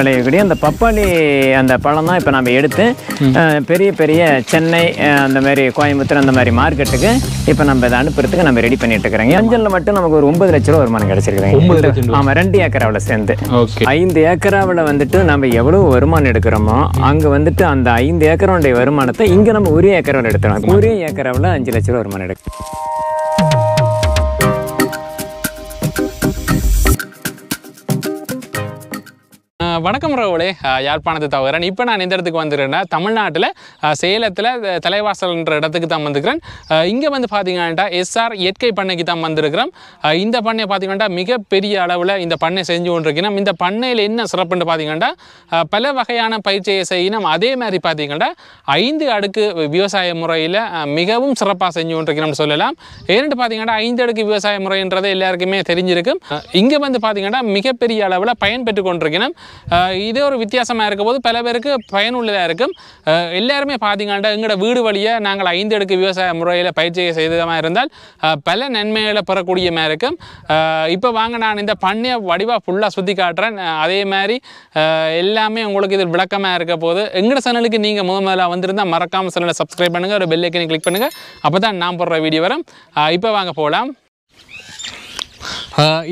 விளையக்கூடிய அந்த பப்பாளி அந்த பழம் தான் இப்போ நம்ம எடுத்து பெரிய பெரிய சென்னை அந்த மாதிரி கோயம்புத்தூர் அந்த மாதிரி மார்க்கெட்டுக்கு இப்போ நம்ம இதை அனுப்புறதுக்கு நம்ம ரெடி பண்ணிட்டு இருக்கிறோங்க. அஞ்சலில் மட்டும் நமக்கு ஒரு 9 லட்ச ரூபா வருமானம் கிடைச்சிருக்காங்க. ஆமாம், 2 ஏக்கராவில் சேர்ந்து 5 ஏக்கராவில் வந்துட்டு நம்ம எவ்வளோ வருமானம் எடுக்கிறோமோ அங்கே வந்துட்டு அந்த 5 ஏக்கரோடைய வருமானத்தை இங்கே நம்ம 1 ஏக்கராவில் எடுத்துறோம். 1 ஏக்கராவில் 5 லட்ச ரூபா வருமானம் எடுக்கும். வணக்கம் ரவுளே, யாழ்ப்பாணத்தை தவிர இப்போ நான் இந்த இடத்துக்கு வந்துருக்கேன்னா தமிழ்நாட்டில் சேலத்தில் தலைவாசல்ன்ற இடத்துக்கு தான் வந்துருக்கிறேன். இங்கே வந்து பார்த்தீங்கன்னா எஸ்ஆர் இயற்கை பண்ணைக்கு தான் வந்திருக்கிறோம். இந்த பண்ணை பார்த்தீங்கன்னா மிகப்பெரிய அளவில் இந்த பண்ணை செஞ்சு கொண்டிருக்கணும். இந்த பண்ணையில் என்ன சிறப்புன்னு பார்த்தீங்கன்னா பல வகையான பயிற்சியை செய்யணும். அதே மாதிரி பார்த்தீங்கன்னா 5 அடுக்கு விவசாய முறையில் மிகவும் சிறப்பாக செஞ்சு கொண்டிருக்கணும்னு சொல்லலாம். ஏன்னு பார்த்தீங்கன்னா 5 அடுக்கு விவசாய முறைன்றதை எல்லாருக்குமே தெரிஞ்சிருக்கும். இங்கே வந்து பார்த்தீங்கன்னா மிகப்பெரிய அளவில் பயன்பெற்று கொண்டிருக்கணும். இதே ஒரு வித்தியாசமாக இருக்க போது பல பேருக்கு பயனுள்ளதாக இருக்கும். எல்லாருமே பார்த்தீங்கன்னா எங்களோட வீடு வழியாக நாங்கள் 5 அடுக்கு விவசாய முறையில் பயிற்சியை செய்ததாக இருந்தால் பல நன்மைகளை பெறக்கூடிய மாதிரி இருக்கும். இப்போ வாங்க நான் இந்த பண்ணையை வடிவாக ஃபுல்லாக சுற்றி காட்டுறேன். அதே மாதிரி எல்லாமே உங்களுக்கு இது விளக்கமாக இருக்க போது எங்களோட சேனலுக்கு நீங்கள் முதல்ல வந்திருந்தால் மறக்காமல் சேனலை சப்ஸ்கிரைப் பண்ணுங்கள், ஒரு பெல் ஐக்கனை கிளிக் பண்ணுங்கள். அப்போ தான் நான் போடுற வீடியோ வரும். இப்போ வாங்க போகலாம்.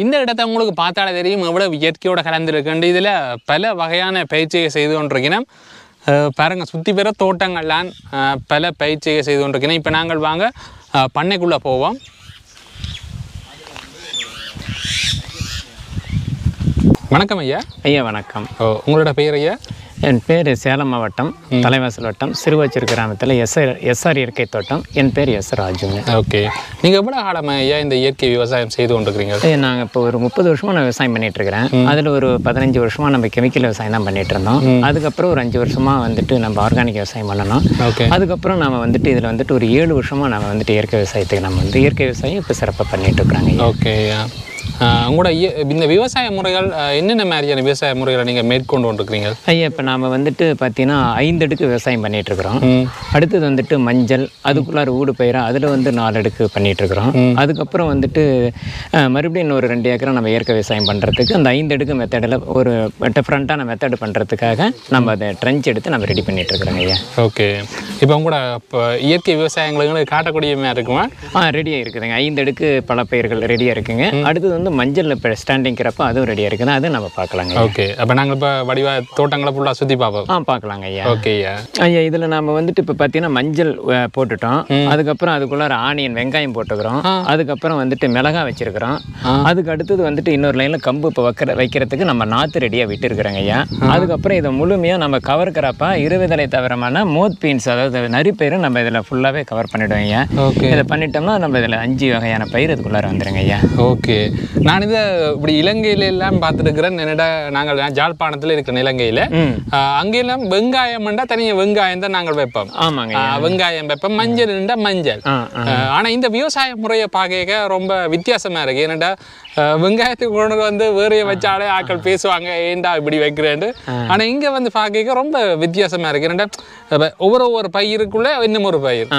இந்த இடத்த உங்களுக்கு பார்த்தாலே தெரியும் எவ்வளவு இயற்கையோடு கலந்துருக்குண்டு. இதில் பல வகையான பயிற்சியை செய்து கொண்டிருக்கிறோம். பாருங்கள், சுற்றி பெற தோட்டங்கள்லாம் பல பயிற்சியை செய்து கொண்டிருக்கிறோம். இப்போ நாங்கள் வாங்க பண்ணைக்குள்ளே போவோம். வணக்கம் ஐயா. ஐயா வணக்கம். உங்களோட பேர் ஐயா? என் பேர் சேலம் மாவட்டம் தலைவாசல் வட்டம் சிறுவாச்சூர் கிராமத்தில் எஸ்ஆர் இயற்கை தோட்டம். என் பேர் எஸ் ராஜுங்க. ஓகே, நீங்கள் எவ்வளோ காலமாக ஐயா இந்த இயற்கை விவசாயம் செய்து கொண்டிருக்கிறீங்க? நாங்கள் இப்போ ஒரு 30 வருஷமாக நான் விவசாயம் பண்ணிட்டு இருக்கிறேன். அதில் ஒரு 15 வருஷமாக நம்ம கெமிக்கல் விவசாயம் தான் பண்ணிட்டு இருந்தோம். அதுக்கப்புறம் ஒரு 5 வருஷமாக வந்துட்டு நம்ம ஆர்கானிக் விவசாயம் பண்ணணும். அதுக்கப்புறம் நம்ம வந்துட்டு இதில் வந்துட்டு ஒரு 7 வருஷமாக நம்ம வந்துட்டு இயற்கை விவசாயத்துக்கு நம்ம வந்து இயற்கை விவசாயம் இப்போ சிறப்பாக பண்ணிட்டு இருக்கிறாங்க. ஓகே, உங்களோட இந்த விவசாய முறைகள் என்னென்ன மாதிரியான விவசாய முறைகளை நீங்கள் மேற்கொண்டு கொண்டிருக்கிறீங்க? ஐயா இப்போ நாம் வந்துட்டு பார்த்தீங்கன்னா 5 அடுக்கு விவசாயம் பண்ணிகிட்ருக்குறோம். அடுத்தது வந்துட்டு மஞ்சள், அதுக்குள்ளார ஊடு பயிரா அதில் வந்து 4 அடுக்கு பண்ணிகிட்ருக்குறோம். அதுக்கப்புறம் வந்துட்டு மறுபடியும் இன்னொரு 2 ஏக்கரை நம்ம இயற்கை விவசாயம் பண்ணுறதுக்கு அந்த 5 அடுக்கு மெத்தடில் ஒரு டிஃப்ரெண்ட்டான மெத்தடு பண்ணுறதுக்காக நம்ம அதை ட்ரெஞ்ச் எடுத்து நம்ம ரெடி பண்ணிகிட்ருக்குறோங்க ஐயா. ஓகே, இப்போ உங்களோட இப்போ இயற்கை விவசாயங்களுக்கு காட்டக்கூடிய மாதிரி இருக்குமா? ரெடியாக இருக்குதுங்க. 5 அடுக்கு பல பயிர்கள் ரெடியாக இருக்குங்க. அடுத்தது வந்து மஞ்சள் இப்போ ஸ்டாண்டிங் கிரப்போ அதுவும் ரெடியாக இருக்குதுன்னா அது நம்ம பார்க்கலாங்க. ஓகே, அப்போ நாங்கள் இப்போ வடிவா தோட்டங்களை ஃபுல்லாக சுற்றி பார்ப்போம். பார்க்கலாங்க ஐயா. ஓகே ஐயா. ஐயா இதில் நம்ம வந்துட்டு இப்போ பார்த்தீங்கன்னா மஞ்சள் போட்டுட்டோம். அதுக்கப்புறம் அதுக்குள்ள ஒரு ஆனியன் வெங்காயம் போட்டுக்கிறோம். அதுக்கப்புறம் வந்துட்டு மிளகா வச்சிருக்கிறோம். அதுக்கு அடுத்தது வந்துட்டு இன்னொரு லைனில் கம்பு இப்போ வைக்கிறதுக்கு நம்ம நாற்று ரெடியாக விட்டுருக்குறோங்க ஐயா. அதுக்கப்புறம் இதை முழுமையாக நம்ம கவர் கிரப்பாக 20 இலை தவிரமான மோத் பீன்ஸ் அதாவது நரிப்பயிரும் நம்ம இதில் ஃபுல்லாகவே கவர் பண்ணிவிடுவோம் ஐயா. ஓகே, இதை பண்ணிட்டோம்னா நம்ம இதில் 5 வகையான பயிர் இதுக்குள்ளார வந்துடுங்க ஐயா. ஓகே, நான் இதை இப்படி இலங்கையில எல்லாம் பார்த்துருக்கிறேன். என்னடா நாங்கள் ஜாழ்ப்பாணத்தில் இருக்கிற இலங்கையில் அங்கெல்லாம் வெங்காயம் தனியாக வெங்காயம் தான் நாங்கள் வைப்போம். வெங்காயம் வைப்போம், மஞ்சள்ண்டா மஞ்சள். ஆனால் இந்த விவசாய முறையை பார்க்க ரொம்ப வித்தியாசமா இருக்கு. என்னடா வெங்காயத்துக்கு கொண்டு வந்து வேறைய வச்சாலே ஆட்கள் பேசுவாங்க, ஏண்டா இப்படி வைக்கிறேன். ஆனால் இங்கே வந்து பார்க்க ரொம்ப வித்தியாசமா இருக்கு. என்னடா ஒவ்வொரு ஒரு பயிருக்குள்ள இன்னும் ஒரு பயிர்.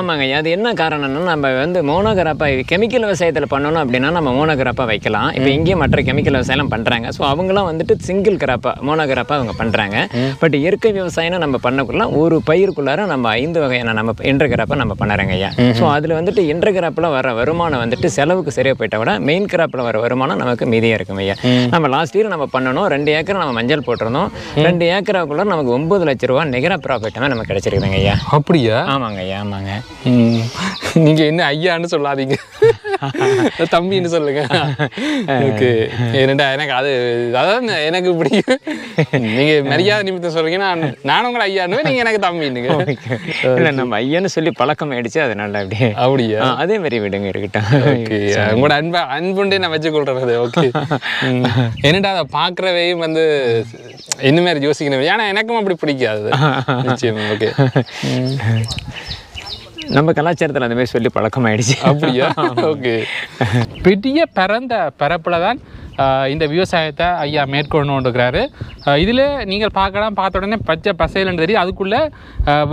ஆமாங்க, அது என்ன காரணம்னா நம்ம வந்து மோனோகிராப்பா கெமிக்கல் விவசாயத்தில் பண்ணணும் அப்படின்னா நம்ம மோனோகிராப்பா வைக்கலாம். இப்போ இங்கேயும் மற்ற கெமிக்கல் விவசாயம் பண்ணுறாங்க. ஸோ அவங்களாம் வந்துட்டு சிங்கிள் கிராப்பா மோனோகிராப்பா அவங்க பண்ணுறாங்க. பட் இயற்கை விவசாயம் நம்ம பண்ணக்குள்ள ஒரு பயிருக்குள்ளார நம்ம 5 வகையான நம்ம இன்டர்கிராப்பா நம்ம பண்ணுறாங்க ஐயா. ஸோ அதில் வந்துட்டு இன்டர்கிராப்பில் வர வருமானம் வந்துட்டு செலவுக்கு சரியாக போயிட்டா விட மெயின் கிராப்பில் வர வருமானம் நமக்கு மீதியாக இருக்கும் ஐயா. நம்ம லாஸ்ட் இயர் நம்ம பண்ணணும் 2 ஏக்கரை நம்ம மஞ்சள் போட்டிருந்தோம். 2 ஏக்கராக்குள்ள நமக்கு 9 லட்ச ரூபா நிகர ப்ராஃபிட்டாக நமக்கு கிடைச்சிருக்குதுங்க ஐயா. அப்படியா? ஆமாங்க ஐயா. ஆமாங்க, நீங்கள் என்ன ஐயான்னு சொல்லாதீங்க, தம்பின்னு சொல்லுங்க. எனக்கு அது அதான் எனக்கு பிடிக்கும். நீங்க மரியாதை நிமித்தம் சொல்றீங்க, நான் உங்களை ஐயான்னு, நீங்க எனக்கு தம்பின்னு. இல்லை, நம்ம ஐயான்னு சொல்லி பழக்கம் ஆயிடுச்சு, அதனால அப்படியே. அப்படியா? அதே மாதிரி விடுங்க, இருக்கட்டும். உங்களோட அன்புண்டே நான் வச்சுக்கொள்றது. ஓகே, என்னடா அதை பார்க்குறவையும் வந்து என்ன மாதிரி யோசிக்கணும், ஏன்னா எனக்கும் அப்படி பிடிக்காது. ஓகே, நம்ம கலாச்சாரத்தில் அந்த மாதிரி சொல்லி பழக்கமாயிடுச்சு. அப்படியா? ஓகே, பெரிய பரந்த பரப்பில் தான் இந்த விவசாயத்தை ஐயா மேற்கொண்டுருக்கிறாரு. இதில் நீங்கள் பார்க்கலாம், பார்த்த உடனே பச்சை பசையிலன்னு தெரியும். அதுக்குள்ளே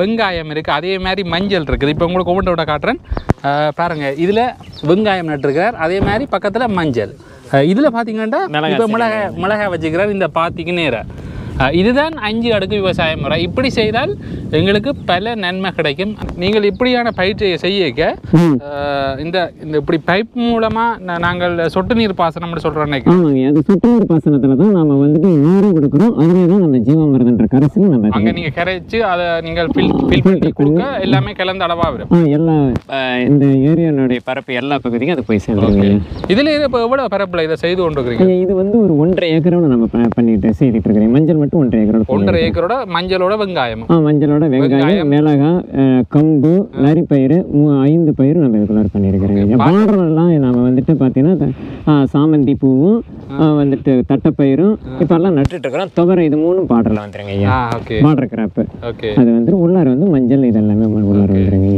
வெங்காயம் இருக்குது, அதே மாதிரி மஞ்சள் இருக்குது. இப்போ உங்களுக்கு ஒவ்வொன்றோட காட்டுறேன் பாருங்கள். இதில் வெங்காயம் நட்டுருக்கிறார், அதே மாதிரி பக்கத்தில் மஞ்சள். இதில் பார்த்தீங்கன்னா இப்போ மிளகாய் வச்சுக்கிறார். இந்த பார்த்திங்க நேராக இதுதான் 5 அடுக்கு விவசாய முறை. இப்படி செய்தால் எங்களுக்கு பல நன்மை கிடைக்கும். நீங்கள் இப்படியான பயிற்சியை செய்ய இந்த இப்படி பைப் மூலமாக நாங்கள் சொட்டு நீர் பாசனம் சொல்கிறோம். சொட்டு நீர் பாசனத்தில் தான் நாம் வந்துட்டு நீரும் கொடுக்குறோம். அதுவே தான் நம்ம ஜீவாமிருதன்ற கரைசல் நம்ம அங்கே நீங்கள் கரைச்சி அதை நீங்கள் ஃபில் பண்ணி கொடுக்க எல்லாமே கலந்து அளவாக வரும். எல்லா இந்த ஏரியானுடைய பரப்பு எல்லா பகுதியும் அது போய் சேர்ந்துருக்கு. இதில் இப்போ எவ்வளோ பரப்பில் இதை செய்து கொண்டுருக்குறீங்க? இது வந்து ஒரு 1.5 ஏக்கரோட நம்ம பண்ணிட்டு செய்துட்டு இருக்கிறோம். மஞ்சள் மட்டும் 1.5 ஏக்கரோட மஞ்சளோட வெங்காயம் மிளகாய் கம்பு நரிப்பயிறு 5 பயிரும் நம்ம இதுக்குள்ள பண்ணியிருக்கிறோம். பாடுறதெல்லாம் நம்ம வந்துட்டு பார்த்தீங்கன்னா சாமந்தி பூவும் வந்துட்டு தட்டைப்பயிரும் இப்போ எல்லாம் நட்டுட்டுருக்குறோம். துவரை இது 3 பாடுறலாம் வந்துருங்க ஐயா. பாடுற கிராப்பு அது வந்து உள்ளார் வந்து மஞ்சள் இதெல்லாமே உள்ளார் வந்துருங்க.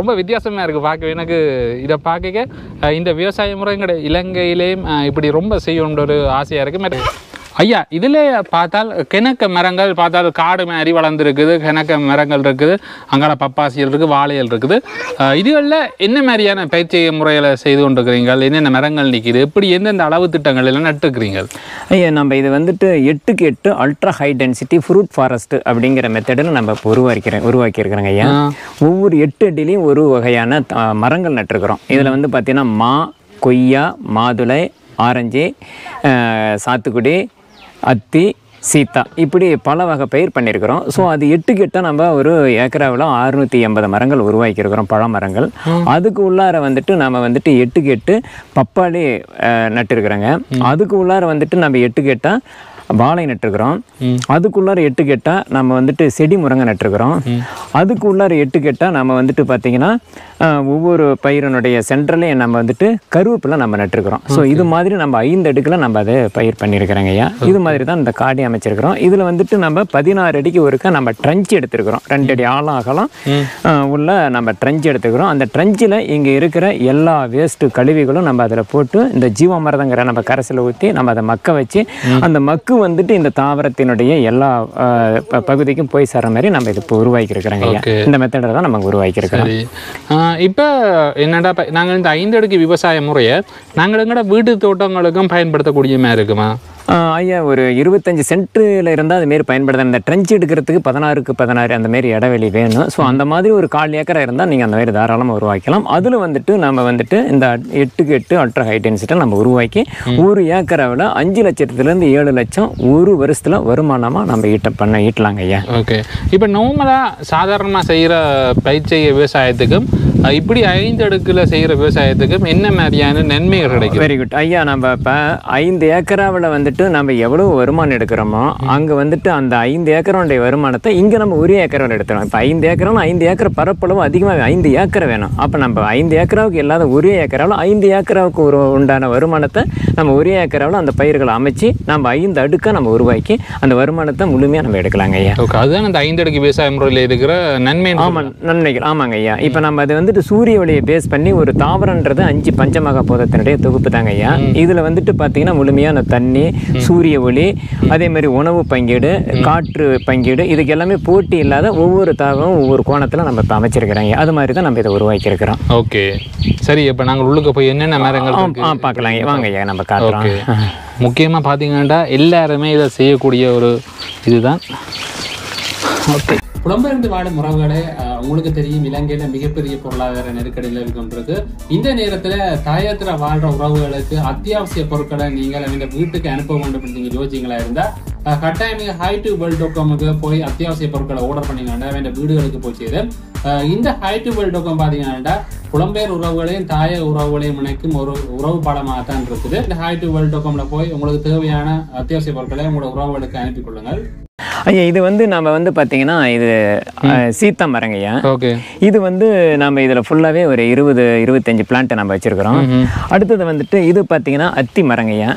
ரொம்ப வித்தியாசமாக இருக்குது பார்க்க. எனக்கு இதை பார்க்க இந்த விவசாய முறை இலங்கையிலேயும் இப்படி ரொம்ப செய்யணுன்ற ஒரு ஆசையாக இருக்குது ஐயா. இதில் பார்த்தால் கிணக்க மரங்கள் பார்த்தால் காடு மாதிரி வளர்ந்துருக்குது. கிணக்க மரங்கள் இருக்குது, அங்கால பப்பாசியல் இருக்குது, வாழையல் இருக்குது. இதுகளில் என்ன மாதிரியான பயிற்சி முறையில் செய்து கொண்டிருக்கிறீங்க? என்னென்ன மரங்கள் நிற்கிது? எப்படி எந்தெந்த அளவு திட்டங்கள் எல்லாம் நட்டுருக்கிறீங்க ஐயா? நம்ம இது வந்துட்டு 8x8 ultra high density fruit forest அப்படிங்கிற மெத்தடில் நம்ம இப்போ உருவாக்கியிருக்கிறோங்க ஐயா. ஒவ்வொரு 8 அடிலையும் ஒரு வகையான மரங்கள் நட்டுருக்குறோம். இதில் வந்து பார்த்தீங்கன்னா மா, கொய்யா, மாதுளை, ஆரஞ்சு, சாத்துக்குடி, அத்தி, சீத்தா இப்படி பல வகை பயிர் பண்ணியிருக்கிறோம். ஸோ அது 8x8 நம்ம ஒரு ஏக்கராவில் 680 மரங்கள் உருவாக்கியிருக்கிறோம், பழமரங்கள். அதுக்கு உள்ளார வந்துட்டு நம்ம வந்துட்டு 8x8 பப்பாளி நட்டுருக்குறோங்க. அதுக்கு உள்ளார வந்துட்டு நம்ம 8x8 வாழை நட்டுருக்குறோம். அதுக்குள்ளார 8x8 நம்ம வந்துட்டு செடி முருங்கை நட்டுருக்குறோம். அதுக்கு உள்ளார 8x8 நம்ம வந்துட்டு பார்த்திங்கன்னா ஒவ்வொரு பயிரினுடைய சென்டர்லையும் நம்ம வந்துட்டு கருவேப்பிலை நம்ம நட்டுருக்குறோம். ஸோ இது மாதிரி நம்ம 5 அடுக்கில் நம்ம அதை பயிர் பண்ணியிருக்கிறோங்க ஐயா. இது மாதிரி தான் இந்த காடி அமைச்சிருக்கிறோம். இதில் வந்துட்டு நம்ம 16 அடிக்கு ஒருக்க நம்ம ட்ரன்ச் எடுத்துருக்குறோம். 2 அடி ஆழாகலாம் உள்ள நம்ம ட்ரன்ச் எடுத்துக்கிறோம். அந்த ட்ரன்ச்சில் இங்கே இருக்கிற எல்லா வேஸ்ட்டு கழிவுகளும் நம்ம அதில் போட்டு இந்த ஜீவாமிரதங்கிற நம்ம கரைசலை ஊற்றி நம்ம அதை மக்க வச்சு அந்த மக்கு வந்துட்டு இந்த தாவரத்தினுடைய எல்லா பகுதிக்கும் போய் சேர்ற மாதிரி நம்ம இது இப்போ உருவாக்கியிருக்கிறோங்க ஐயா. இந்த மெத்தடை தான் நம்ம உருவாக்கியிருக்கிறோம். இப்போ என்னடா நாங்கள் இந்த 5 அடுக்கு விவசாய முறையை நாங்கள் எங்கட வீட்டு தோட்டங்களுக்கும் பயன்படுத்தக்கூடிய மாதிரி இருக்குமா ஐயா? ஒரு 25 சென்ட்டில் இருந்தால் அதுமாரி பயன்படுத்த இந்த ட்ரென்ச் எடுக்கிறதுக்கு 16x16 அந்தமாரி இடைவெளி வேணும். ஸோ அந்த மாதிரி ஒரு 1/4 ஏக்கராக இருந்தால் நீங்கள் அந்த மாதிரி தாராளமாக உருவாக்கலாம். அதில் வந்துட்டு நம்ம வந்துட்டு இந்த 8x8 அல்ட்ரா ஹை டென்சிட்டியை நம்ம உருவாக்கி 1 ஏக்கராவில் 5 லட்சத்துலேருந்து 7 லட்சம் ஒரு வருஷத்தில் வருமானமாக நம்ம ஈட்டலாங்க ஐயா. ஓகே, இப்போ நார்மலாக சாதாரணமாக செய்கிற பயிற்சி விவசாயத்துக்கும் இப்படி 5 அடுக்கில் செய்கிற விவசாயத்துக்கும் என்ன மாதிரியான நன்மைகள் கிடைக்கும்? வெரி குட் ஐயா. நம்ம இப்போ 5 ஏக்கராவில் வந்துட்டு நம்ம எவ்வளோ வருமானம் எடுக்கிறோமோ அங்கே வந்துட்டு அந்த 5 ஏக்கரோடைய வருமானத்தை இங்கே நம்ம 1 ஏக்கராவில் எடுத்துகிறோம். இப்போ 5 ஏக்கர் பரப்பளவு அதிகமாக 5 ஏக்கர் வேணும். அப்போ நம்ம 5 ஏக்கராவுக்கு இல்லாத 1 ஏக்கராவில் 5 ஏக்கராவுக்கு ஒரு உண்டான வருமானத்தை நம்ம 1 ஏக்கராவில் அந்த பயிர்களை அமைச்சு நம்ம 5 அடுக்கை நம்ம உருவாக்கி அந்த வருமானத்தை முழுமையாக நம்ம எடுக்கலாங்க ஐயா. ஓகே, அதுதான் அந்த 5 அடுக்கு விவசாய முறையில் இருக்கிற நன்மை. நன்மைகள். ஆமாங்க ஐயா. இப்போ நம்ம அது வந்துட்டு சூரிய ஒளியை பேஸ் பண்ணி ஒரு தாவரன்றது 5 பஞ்சமகாபூதத்தினுடைய தொகுப்பு தாங்க ஐயா. இதில் வந்துட்டு பார்த்தீங்கன்னா முழுமையான தண்ணி, சூரிய ஒளி, அதே மாதிரி உணவு பங்கீடு, காற்று பங்கீடு, இதுக்கு எல்லாமே போட்டி இல்லாத ஒவ்வொரு தாவரமும் ஒவ்வொரு கோணத்தில் நம்ம இப்போ அமைச்சிருக்கிறோங்க. அது மாதிரி தான் நம்ம இதை உருவாக்கியிருக்கிறோம். ஓகே, சரி. இப்போ நாங்கள் உள்ளுக்கு போய் என்னென்ன மரங்கள் பார்க்கலாங்க வாங்க ஐயா. நம்ம காட்டுறோம். முக்கியமாக பார்த்தீங்கன்னா எல்லாருமே இதை செய்யக்கூடிய ஒரு இதுதான். ஓகே, புலம்பெயர்ந்து வாழும் உறவுகளே, உங்களுக்கு தெரியும் இலங்கையில மிகப்பெரிய பொருளாதார நெருக்கடி நிலவி கொண்டிருக்கு. இந்த நேரத்துல தாயத்துல வாழ்ற உறவுகளுக்கு அத்தியாவசிய பொருட்களை நீங்கள் அவங்க வீட்டுக்கு அனுப்ப வேண்டும் அப்படின்னு யோசிச்சிங்களா இருந்தா கட்டாயமிக high2world.com-க்கு போய் அத்தியாவசிய பொருட்களை ஆர்டர் பண்ணிங்கன்னா வேண்ட வீடுகளுக்கு போய் சேரும். இந்த high2world.com பாத்தீங்கன்னா புலம்பெயர் உறவுகளையும் தாய உறவுகளையும் இணைக்கும் ஒரு உறவு பாலமாக தான் இருக்குது. இந்த high2world.com-ல போய் உங்களுக்கு தேவையான அத்தியாவசிய பொருட்களை உங்களோட உறவுகளுக்கு அனுப்பி கொள்ளுங்கள் ஐயா. இது வந்து நம்ம வந்து பார்த்தீங்கன்னா இது சீத்தா மரங்க ஐயா. ஓகே, இது வந்து நம்ம இதில் ஃபுல்லாகவே ஒரு 20-25 பிளான்ட்டை நம்ம வச்சுருக்கிறோம். அடுத்தது வந்துட்டு இது பார்த்தீங்கன்னா அத்தி மரங்க ஐயா.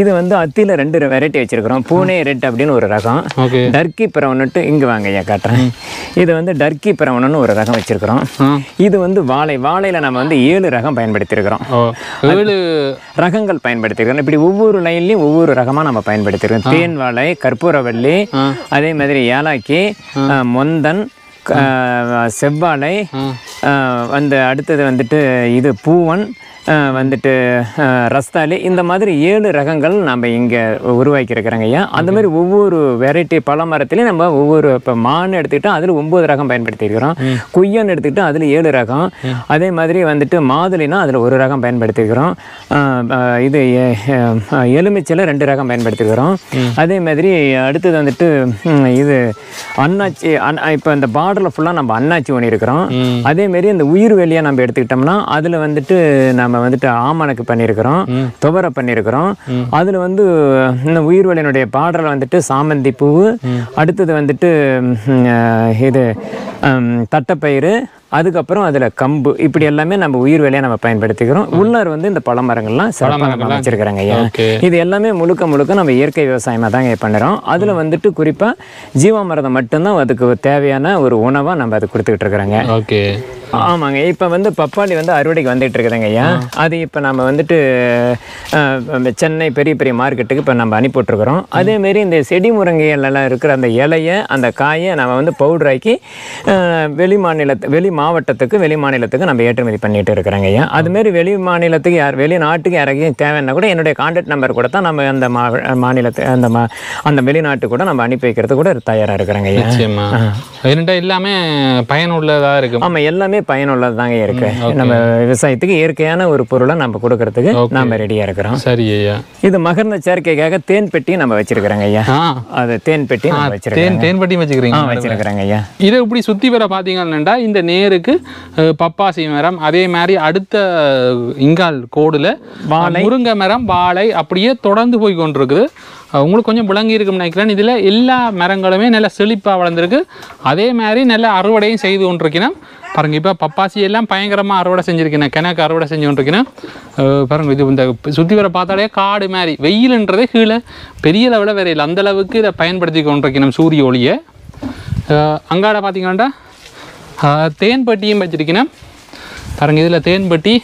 இது வந்து அத்தியில் 2 வெரைட்டி வச்சுருக்கிறோம். பூனே ரெட் அப்படின்னு ஒரு ரகம், டர்க்கி பிரவுன்னுட்டு இங்கே வாங்க ஐயா காட்டுறேன். இது வந்து டர்க்கி பிரவுன்னு ஒரு ரகம் வச்சுருக்கிறோம். இது வந்து வாழையில் நம்ம வந்து 7 ரகம் பயன்படுத்தியிருக்கிறோம். 7 ரகங்கள் பயன்படுத்தியிருக்கிறோம். இப்படி ஒவ்வொரு லைன்லையும் ஒவ்வொரு ரகமாக நம்ம பயன்படுத்தியிருக்கோம். தேன் வாழை, கற்பூரவள்ளி, அதே மாதிரி ஏலாக்கி, மொந்தன், செவ்வாழை, அந்த அடுத்தது வந்துட்டு இது பூவன், வந்துட்டு ரஸ்தாலே இந்த மாதிரி 7 ரகங்கள் நம்ம இங்கே உருவாக்கியிருக்கிறோங்க ஐயா. அந்த மாதிரி ஒவ்வொரு வெரைட்டி பல மரத்துலேயும் நம்ம ஒவ்வொரு இப்போ மான் எடுத்துக்கிட்டால் அதில் 9 ரகம் பயன்படுத்தியிருக்கிறோம், கொய்யான்னு எடுத்துக்கிட்டால் அதில் 7 ரகம், அதே மாதிரி வந்துட்டு மாதுளைனா அதில் 1 ரகம் பயன்படுத்தியிருக்கிறோம், இது எலுமிச்சையில் 2 ரகம் பயன்படுத்தியிருக்கிறோம். அதே மாதிரி அடுத்தது வந்துட்டு இது அன்னாச்சி, இப்போ இந்த பார்டரில் ஃபுல்லாக நம்ம அன்னாச்சி ஒன்று இருக்கிறோம். அதேமாரி இந்த உயிர் வேலியாக நம்ம எடுத்துக்கிட்டோம்னா அதில் வந்துட்டு நம்ம வந்துட்டு ஆமணக்கு பண்ணியிருக்கிறோம், துவரை பண்ணியிருக்கிறோம். அதில் வந்து இந்த உயிர்வலியினுடைய பாடல் வந்துட்டு சாமந்தி பூ, அடுத்தது வந்துட்டு இது தட்டைப்பயிறு, அதுக்கப்புறம் அதில் கம்பு, இப்படி எல்லாமே நம்ம உயிர் வேலையை நம்ம பயன்படுத்திக்கிறோம். உள்ளார் வந்து இந்த பழமரங்கள்லாம் சிறப்பாக அமைச்சிருக்கிறாங்க ஐயா. இது எல்லாமே முழுக்க முழுக்க நம்ம இயற்கை விவசாயமாக தாங்க பண்ணுறோம். அதில் வந்துட்டு குறிப்பாக ஜீவாமிரதம் மட்டும்தான் அதுக்கு தேவையான ஒரு உணவாக நம்ம அது கொடுத்துக்கிட்டு இருக்கிறோங்க. ஓகே, ஆமாங்க. இப்போ வந்து பப்பாளி வந்து அறுவடைக்கு வந்துகிட்டு இருக்குதுங்க ஐயா. அது இப்போ நம்ம வந்துட்டு சென்னை பெரிய பெரிய மார்க்கெட்டுக்கு இப்போ நம்ம அனுப்பிவிட்ருக்குறோம். அதேமாரி இந்த செடி முருங்கையெல்லாம் இருக்கிற அந்த இலையை அந்த காயை நம்ம வந்து பவுடராக்கி வெளி மாவட்டத்துக்கு வெளி மாநிலத்துக்கு நம்ம ஏற்றுமதி பண்ணிட்டு இருக்கிறோங்க ஐயா. அதுமாரி வெளி மாநிலத்துக்கு வெளிநாட்டுக்கு யாரையும் தேவைன்னா கூட என்னுடைய கான்டாக்ட் நம்பர் கூட தான் நம்ம அந்த மாநிலத்துக்கு அந்த வெளிநாட்டு கூட நம்ம அனுப்பி வைக்கிறது கூட தயாராக இருக்கிறாங்க ஐயா. எல்லாமே பயனுள்ளதாக இருக்கு. ஆமாம், எல்லாமே பயனுள்ளது தாங்க இருக்கு. நம்ம விவசாயத்துக்கு இயற்கையான ஒரு பொருளை நம்ம கொடுக்கறதுக்கு நம்ம ரெடியாக இருக்கிறோம். சரி ஐயா. இது மகர்ந்த சேர்க்கைக்காக தேன் பெட்டியும் நம்ம வச்சிருக்கிறோங்க ஐயா. அது தேன் பெட்டி தேன் பெட்டியும் வச்சிருக்கிறோங்க ஐயா. இதை இப்படி சுற்றி வர பார்த்தீங்கன்னா இந்த நேருக்கு பப்பாசி மரம், அதே மாதிரி அடுத்த இங்கால் கோடுல முருங்கை மரம், வாழை அப்படியே தொடர்ந்து போய் கொண்டிருக்குது. உங்களுக்கு கொஞ்சம் விளங்கி இருக்கும்னு நினைக்கிறேன். இதில் எல்லா மரங்களுமே நல்லா செழிப்பாக வளர்ந்துருக்கு, அதே மாதிரி நல்லா அறுவடையும் செய்து கொண்டிருக்கணும். பாருங்கள், இப்போ பப்பாசி எல்லாம் பயங்கரமாக அறுவடை செஞ்சுருக்கேன், கிணக்கு அறுவடை செஞ்சு கொண்டிருக்கேன். பாருங்கள், இது இந்த சுற்றி வர பார்த்தாலே காடு மாதிரி, வெயிலுன்றதே கீழே பெரிய லெவலில் வேற இல்லை, அந்தளவுக்கு இதை பயன்படுத்தி கொண்டிருக்கணும் சூரிய ஒளியை. அங்காட பார்த்திங்கன்னாண்டா தேன்பட்டியும் வச்சுருக்கணும். பாருங்கள், இதில் தேன்பட்டி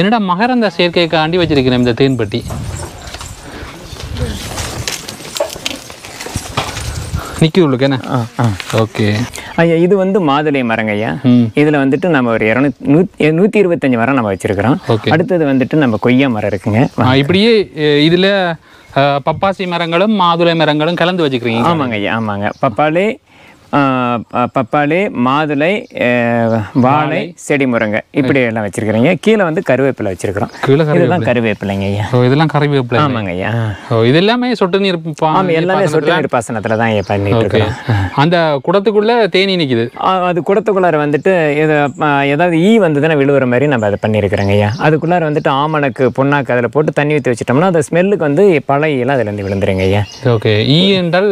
என்னடா மகரந்த சேர்க்கைக்காண்டி வச்சுருக்கணும். இந்த தேன்பட்டி நிற்கிறவங்களுக்கு என்ன? ஓகே ஐயா, இது வந்து மாதுளை மரங்க ஐயா. இதில் வந்துட்டு நம்ம ஒரு 125 மரம் நம்ம வச்சுருக்கிறோம். அடுத்தது வந்துட்டு நம்ம கொய்யா மரம் இருக்குங்க. இப்படியே இதில் பப்பாசி மரங்களும் மாதுளை மரங்களும் கலந்து வச்சுக்கிறீங்க? ஆமாங்க ஐயா, ஆமாங்க. பப்பாளி, மாதுளை, வாழை, செடி முருங்கை இப்படி எல்லாம் வச்சிருக்கிறீங்க. கீழே வந்து கருவேப்பிலை வச்சிருக்கிறோம். இதெல்லாம் கருவேப்பிலைங்க ஐயா. இதெல்லாம் கருவேப்பிலை? ஆமாங்க ஐயா. இது எல்லாமே சொட்டு நீர்? எல்லாமே சொட்டு நீர் பாசனத்தில் தான் ஐயா பண்ணிட்டு இருக்கோம். அந்த குடத்துக்குள்ளே தேனி நிற்குது, அது குடத்துக்குள்ளார வந்துட்டு இதை ஏதாவது ஈ வந்ததுன்னா விழுவுற மாதிரி நம்ம அதை பண்ணியிருக்கிறோங்க ஐயா. அதுக்குள்ளார வந்துட்டு ஆமணக்கு புண்ணாக்கு அதில் போட்டு தண்ணி ஊற்றி வச்சுட்டோம்னா அந்த ஸ்மெல்லுக்கு வந்து பழையெல்லாம் அதுலேருந்து விழுந்துருங்க ஐயா. ஓகே. ஈ என்றால்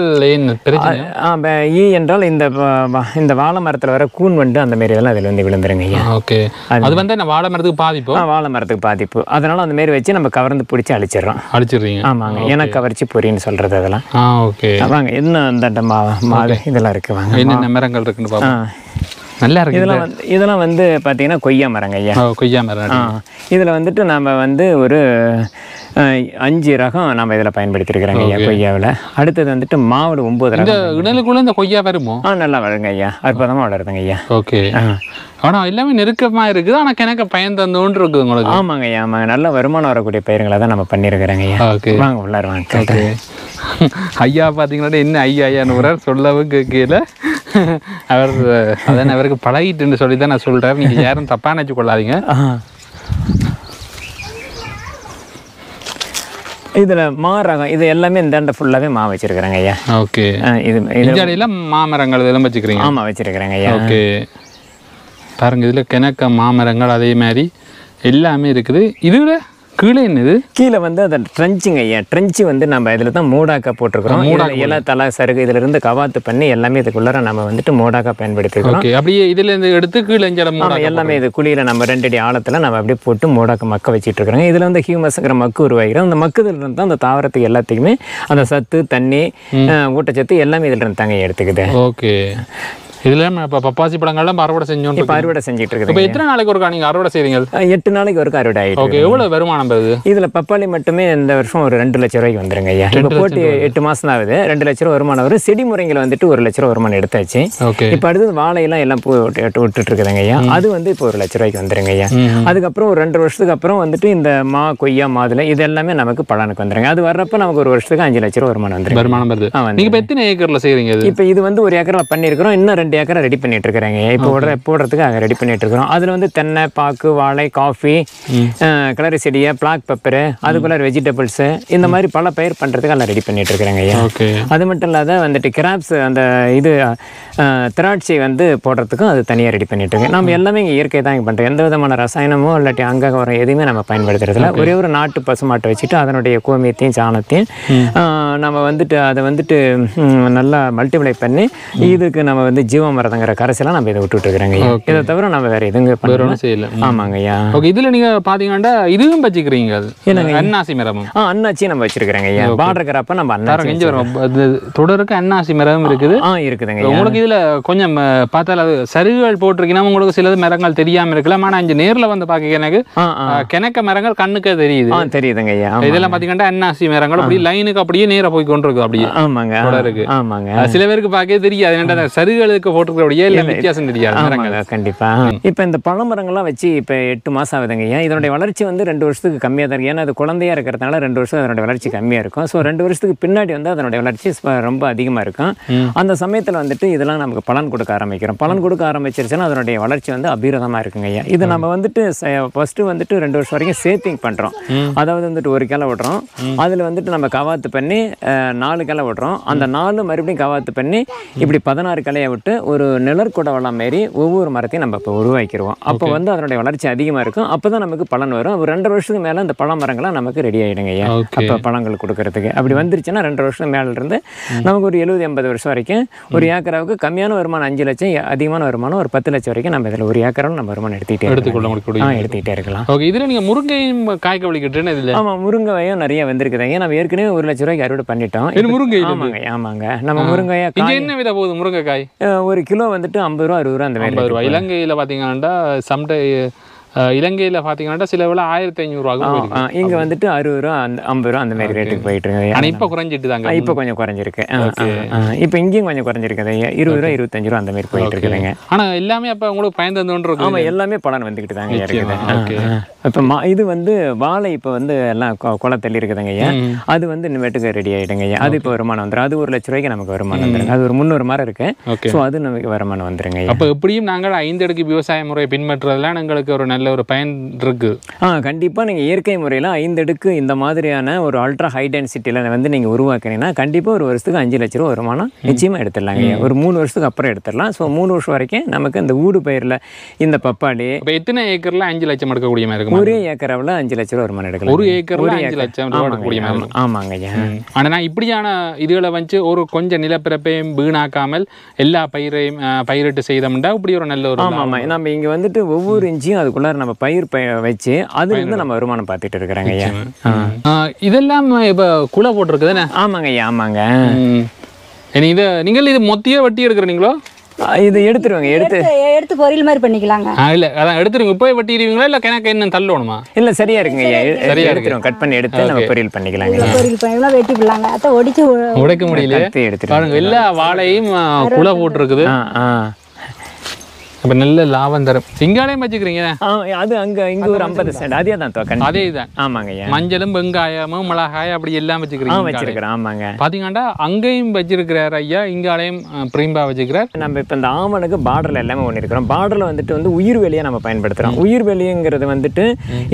ஈ என்றால் இந்த வாழை மரத்தில் வர கூண் வந்து அந்த மாதிரி இதெல்லாம் அதில் வந்து விழுந்துருங்க ஐயா. ஓகே. அது வந்து வாழை மரத்துக்கு பாதிப்பு? வாழை மரத்துக்கு பாதிப்பு. அதனால அந்த மாதிரி வச்சு நம்ம கவர்ந்து பிடிச்சி அழிச்சிடறோம். அழிச்சிடுறீங்க? ஆமாங்க. ஏன்னா கவர்ச்சி பொறின்னு சொல்கிறது அதெல்லாம். ஓகே. ஆமாங்க. இன்னும் அந்த மாலை இதெல்லாம் இருக்கு. வாங்க, என்னென்ன மரங்கள் இருக்குன்னு பார்ப்போம். நல்லா இருக்கு. இதெல்லாம் வந்து பார்த்தீங்கன்னா கொய்யா மரங்க ஐயா. கொய்யா மரம். இதில் வந்துட்டு நம்ம வந்து ஒரு 5 ரகம் நம்ம இதில் பயன்படுத்திருக்கிறோங்க ஐயா கொய்யாவில். அடுத்தது வந்துட்டு மாவில் 9 ரகம். இந்த இடையிலுக்குள்ளே இந்த கொய்யா வருமோ? நல்லா வளருங்க ஐயா, அற்புதமாக வளருதுங்க ஐயா. ஓகே. ஆனால் எல்லாமே நெருக்கமாக இருக்குது. ஆனால் கிணக்க பயன் தந்தோன்னு இருக்குது உங்களுக்கு? ஆமாங்க ஐயா, ஆமாங்க. நல்ல வருமானம் வரக்கூடிய பயிர்களை தான் நம்ம பண்ணியிருக்கிறோங்க ஐயா. ஓகே, வாங்க உள்ளார் வாங்க. ஓகே ஐயா. பார்த்தீங்கன்னா என்ன ஐயா ஐயான்னு ஒரு சொல்லவும் கேட்கல. அவர் அதான் அவருக்கு பழகிட்டுன்னு சொல்லி தான் நான் சொல்கிறேன். நீங்கள் யாரும் தப்பாக நினச்சி கொள்ளாதீங்க. இதில் மா ரகம் இது எல்லாமே இந்தாண்ட ஃபுல்லாகவே மா வச்சுருக்குறாங்க ஐயா. ஓகே. இது மாமரங்கள் இதெல்லாம் வச்சுக்கிறீங்க? ஆமாம், வச்சுருக்குறாங்க ஐயா. ஓகே. பாருங்கள், இதில் கிணக்க மாமரங்கள் அதே மாதிரி எல்லாமே இருக்குது. இதில் கீழே என்னது? கீழே வந்து அந்த ட்ரெஞ்சுங்க ஐயா. ட்ரெஞ்சு வந்து நம்ம இதில் தான் மூடாக்கா போட்டிருக்கிறோம். இலை தலை சருகு இதிலிருந்து கவாத்து பண்ணி எல்லாமே இதுக்குள்ளார நம்ம வந்துட்டு மூடாக்கா பயன்படுத்திக்கிறோம். அப்படியே இதிலேருந்து எடுத்து கீழே எல்லாமே இது குழியில் நம்ம 2 அடி ஆழத்தில் நம்ம அப்படியே போட்டு மூடாக்க மக்க வச்சுட்டு இருக்கிறோம். இதில் வந்து ஹியூமஸுங்கிற மக்கு உருவாகிறோம். அந்த மக்குதிலிருந்து தான் அந்த தாவரத்துக்கு எல்லாத்துக்குமே அந்த சத்து, தண்ணி, ஊட்டச்சத்து எல்லாமே இதிலிருந்து தாங்க எடுத்துக்குது. ஓகே. இதெல்லாம் நம்ம பப்பாசி பழங்கள்லாம் அறுவடை செஞ்சோம். இப்போ அறுவடை செஞ்சிட்டு இருக்கு. இப்போ எத்தனை நாளைக்கு ஒருக்கா நீங்க அறுவடை செய்றீங்க? 8 நாளைக்கு ஒருக்கா அறுவடை ஆயிடுது. ஓகே, எவ்வளவு வருமானம் வருது? இதுல பப்பாளி மட்டுமே இந்த வருஷம் ஒரு 2 லட்சம் ரூபாய்க்கு வந்துருங்க ஐயா. இப்போ போட்டு 8 மாசம் ஆகுது. 2 லட்சம் ரூபாய் வருமானம் வரும். செடி முறைங்கள வந்துட்டு 1 லட்சம் ரூபாய் வருமானம் எடுத்தாச்சு. இப்போ அடுத்து வாழை எல்லாம் விட்டுட்டு இருக்குதுங்க ஐயா. அது வந்து இப்போ 1 லட்சம் ரூபாய்க்கு வந்துருங்க ஐயா. அதுக்கப்புறம் ஒரு 2 வருஷத்துக்கு அப்புறம் வந்துட்டு இந்த மா, கொய்யா, மாதுளை இது எல்லாமே நமக்கு பலனுக்கு வந்துருங்க. அது வர்றப்ப நமக்கு ஒரு வருஷத்துக்கு 5 லட்சம் ரூபாய் வருமானம் வந்துருங்க. வருமானம் வருது. நீங்க இப்போ எத்தனை ஏக்கர்ல செய்றீங்க இது? இப்போ இது வந்து 1 ஏக்கர்ல பண்ணிருக்கோம். இன்னும் 2 ஏக்கரை ரெடி பண்ணிட்டு இருக்கிறாங்க. இப்போ போடுறதுக்கு ரெடி பண்ணிட்டு இருக்கிறோம். அதில் வந்து தென்னை, பாக்கு, வாழை, காஃபி, கலரி செடியை, பிளாக் பெப்பரு, அதுக்குள்ள வெஜிடபிள்ஸ், இந்த மாதிரி பல பயிர் பண்றதுக்கு எல்லாம் ரெடி பண்ணிட்டு இருக்கிறாங்க. அது மட்டும் இல்லாத வந்துட்டு கிராப்ஸ், அந்த இது திராட்சை வந்து போடுறதுக்கும் அது தனியாக ரெடி பண்ணிட்டு இருக்கு. நம்ம எல்லாமே இங்கே இயற்கை தான் இங்கே பண்றோம். எந்த விதமான ரசாயனமோ இல்லாட்டி அங்கே உரம் எதுவுமே நம்ம பயன்படுத்துறதுல ஒரே ஒரு நாட்டு பசுமாட்டை வச்சுட்டு அதனுடைய கோமியத்தையும் சாணத்தையும் நம்ம வந்துட்டு அதை வந்துட்டு நல்லா மல்டிப்ளை பண்ணி இதுக்கு நம்ம வந்து ஜீவமரதங்கிற கரைசெல்லாம் நம்ம இதை விட்டுட்டு இருக்கிறாங்க. இதை தவிர நம்ம வேற எதுவும் செய்யல. ஆமாங்க ஐயா. ஓகே, இதுல நீங்க பாத்தீங்கன்னா இதுவும் வச்சுக்கிறீங்க. அன்னாசி மரம் அன்னாச்சியும் நம்ம வச்சிருக்கிறோங்க ஐயா. பாடுறப்ப நம்ம அன்னாசி மரம் தொடருக்கு அன்னாசி மரம் இருக்குது இருக்குதுங்க. உங்களுக்கு இதுல கொஞ்சம் பார்த்தால அது சருகுகள் போட்டிருக்கீங்கன்னா உங்களுக்கு சிலது மரங்கள் தெரியாம இருக்கலாம். ஆனா இங்க நேர்ல வந்து பாக்க எனக்கு கிணக்க மரங்கள் கண்ணுக்கு தெரியுது. தெரியுதுங்க ஐயா. இதெல்லாம் பாத்தீங்கன்னா அன்னாசி மரங்கள் அப்படி லைனுக்கு அப்படியே நேர போய் கொண்டு இருக்கு அப்படியே. ஆமாங்க, தொடருக்கு. ஆமாங்க, சில பேருக்கு பார்க்கவே தெரியாது. என்னடா சருகுகளுக்கு போட்டிருக்கிறபடியே வித்தியாசம் தெரியாது. கண்டிப்பா. இப்ப இந்த பழமரங்கள்லாம் வச்சு இப்ப 8 மாசம் ஆகுதுங்க ஐயா. இதனுடைய வளர்ச்சி வந்து 2 வருஷத்துக்கு கம்மியா தான் இருக்கு. ஏன்னா அது குழந்தையா இருக்கிறதுனால 2 வருஷம் அதனுடைய வளர்ச்சி கம்மியா இருக்கும். ஸோ 2 வருஷத்துக்கு பின்னாடி வந்து அதனுடைய வளர்ச்சி ரொம்ப அதிகமா இருக்கும். அந்த சமயத்துல வந்துட்டு இதெல்லாம் நமக்கு பலன் கொடுக்க ஆரம்பிக்கிறோம். பலன் கொடுக்க ஆரம்பிச்சிருச்சுன்னா அதனுடைய வளர்ச்சி வந்து அபீரதமா இருக்குங்க ஐயா. இது நம்ம வந்துட்டு ஃபர்ஸ்ட் வந்துட்டு 2 வருஷம் வரைக்கும் சேத்திங் பண்றோம். அதாவது வந்துட்டு ஒரு கிளை விடுறோம். அதுல வந்துட்டு நம்ம கவாத்து பண்ணி 4 கிளை விடுறோம். அந்த 4 மறுபடியும் கவாத்து பண்ணி இப்படி 16 கிளையை விட்டு ஒரு நிழற்குட வளம் மாரி ஒவ்வொரு மரத்தையும் நம்ம இப்போ உருவாக்கிடுவோம். அப்போ வந்து அதனுடைய வளர்ச்சி அதிகமாக இருக்கும். அப்போ தான் நமக்கு பலன் வரும். ஒரு 2 வருஷத்துக்கு மேலே அந்த பழ மரங்கள்லாம் நமக்கு ரெடி ஆகிடுங்க ஐயா. அப்போ பழங்கள் கொடுக்கறதுக்கு அப்படி வந்துருச்சுன்னா 2 வருஷத்துக்கு மேலேருந்து நமக்கு ஒரு 70-80 வருஷம் வரைக்கும் ஒரு ஏக்கராவுக்கு கம்மியான வருமானம் 5 லட்சம், அதிகமான வருமானம் ஒரு 10 லட்சம் வரைக்கும் நம்ம இதில் ஒரு ஏக்கராவும் நம்ம வருமானம் எடுத்துக்கிட்டே இருக்கலாம். ஓகே, இதில் நீங்கள் முருங்கையும் காய்க்க வலிக்கிட்டேன்னு இதில்? ஆமாம், முருங்கையும் நிறைய வந்திருக்குதாங்க. நம்ம ஏற்கனவே 1 லட்சம் ரூபாய்க்கு அறுவடை பண்ணிட்டோம் முருங்கை. ஆமாங்க, ஆமாங்க. நம்ம முருங்கையா என்ன வித போகுது? முருங்கைக்காய் ஒரு கிலோ வந்துட்டு 50 ரூபா, 60 ரூபா அந்த மாதிரி ரூபாய். இலங்கையில் பார்த்தீங்கன்னா இலங்கையில் பார்த்தீங்கன்னா சில விலை 1500 ரூபா. இங்கே வந்துட்டு 60 ரூபா, 50 ரூபா அந்த மாதிரி ரேட்டுக்கு போயிட்டு இருக்கு. ஆனால் இப்போ குறைஞ்சிட்டு தாங்க. இப்போ கொஞ்சம் குறைஞ்சிருக்கு. இப்போ இங்கேயும் கொஞ்சம் குறைஞ்சிருக்கு. 20 ரூபா, 25 ரூபா அந்த மாதிரி போயிட்டு இருக்குதுங்க. ஆனால் எல்லாமே அப்போ உங்களுக்கு பயன் தந்தோன்ற? ஆமாம், எல்லாமே பலன் வந்துக்கிட்டு தாங்க இருக்குது. இப்போ இது வந்து வாழை இப்போ வந்து எல்லாம் குளத்தள்ளி இருக்குதுங்க ஐயா. அது வந்து இனிமேட்டுக்கு ரெடி ஆகிடுங்க ஐயா. அது இப்போ வருமானம் வந்துடும். அது 1 லட்ச ரூபாய்க்கு நமக்கு வருமானம் வந்துருங்க. அது ஒரு 300 மரம் இருக்குது. ஸோ அது நமக்கு வருமானம் வந்துருங்க. அப்போ எப்படியும் நாங்கள் 5 அடுக்கு விவசாய முறையை பின்பற்றுறதுலாம் எங்களுக்கு ஒரு நல்ல ஒரு பயன் இருக்குது. கண்டிப்பாக நீங்கள் இயற்கை முறையில் 5 அடுக்கு இந்த மாதிரியான ஒரு அல்ட்ரா ஹை டென்சிட்டியில் வந்து நீங்கள் உருவாக்குனீங்கன்னா கண்டிப்பாக ஒரு வருஷத்துக்கு 5 லட்ச ரூபா வருமானம் நிச்சயமாக எடுத்துடலாங்க ஐயா. ஒரு 3 வருஷத்துக்கு அப்புறம் எடுத்துடலாம். ஸோ 3 வருஷம் வரைக்கும் நமக்கு இந்த ஊடு பயிரில் இந்த பப்பாளி இப்போ எத்தனை ஏக்கரில் 5 லட்சம் எடுக்கக்கூடிய மாதிரி இருக்கும்? ஒரு ஏக்கரவுல 5 லட்சம் வருமானம் எடுக்கலாம். ஒரு ஏக்கர்ல 5 லட்சம் ரூபாய். ஆமாங்க ஐயா. ஆனா இப்படியான இதுகளை வச்சு ஒரு கொஞ்சம் நிலப்பரப்பையும் வீணாக்காமல் எல்லா பயிரையும் பயிரிட்டு செய்தோம்னா இப்படி ஒரு நல்ல ஒரு. ஆமா, நம்ம இங்க வந்துட்டு ஒவ்வொரு இன்ச்சும் அதுக்குள்ள நம்ம பயிர் வச்சு அதுல இருந்து நம்ம வருமானம் பார்த்துட்டு இருக்கிறாங்க ஐயா. இதெல்லாம் இப்ப குலை போட்டிருக்குதானே? ஆமாங்க ஐயா. ஆமாங்க. இது நீங்கள் இது மொத்தியா வட்டி எடுக்கிறீங்களோ? இது எடுத்துருவாங்க. எடுத்து பொரியல் மாதிரி பண்ணிக்கலாங்க. இல்ல அதான் எடுத்துருங்க. இப்போ வெட்டிடுவீங்களா இல்ல கிணக்கு என்ன தள்ளணுமா? இல்ல சரியா இருக்குங்க ஐயா. சரியா எடுத்துருவோம். கட் பண்ணி எடுத்து நம்ம பொரியல் பண்ணிக்கலாங்க. பொரியல் பண்ணிக்கலாம், வெட்டிடலாங்க. அத ஒடிச்சு உடைக்க முடியல. பாருங்க, எல்லா வாழையும் குலை போட்டுருக்குது. அப்போ நல்ல லாபம் தரும். சிங்காலையும் வச்சுக்கிறீங்க? அது அங்கே இங்கே ஒரு 50%. அதே தான் தோக்கம். அதே தான். ஆமாங்க ஐயா. மஞ்சளும் வெங்காயமும் மிளகாயம் அப்படி எல்லாம் வச்சுக்கிறீங்க? வச்சுருக்கிறேன். ஆமாங்க. பார்த்தீங்கன்னா அங்கேயும் வச்சிருக்கிறார் ஐயா. இங்காலையும் பிரீம்பா வச்சுக்கிறார். நம்ம இப்போ இந்த ஆமனுக்கு பார்டரில் எல்லாமே ஒன்று இருக்கிறோம். பார்டரில் வந்துட்டு வந்து உயிர் வெளியை நம்ம பயன்படுத்துகிறோம். உயிர் வெளிங்கிறது வந்துட்டு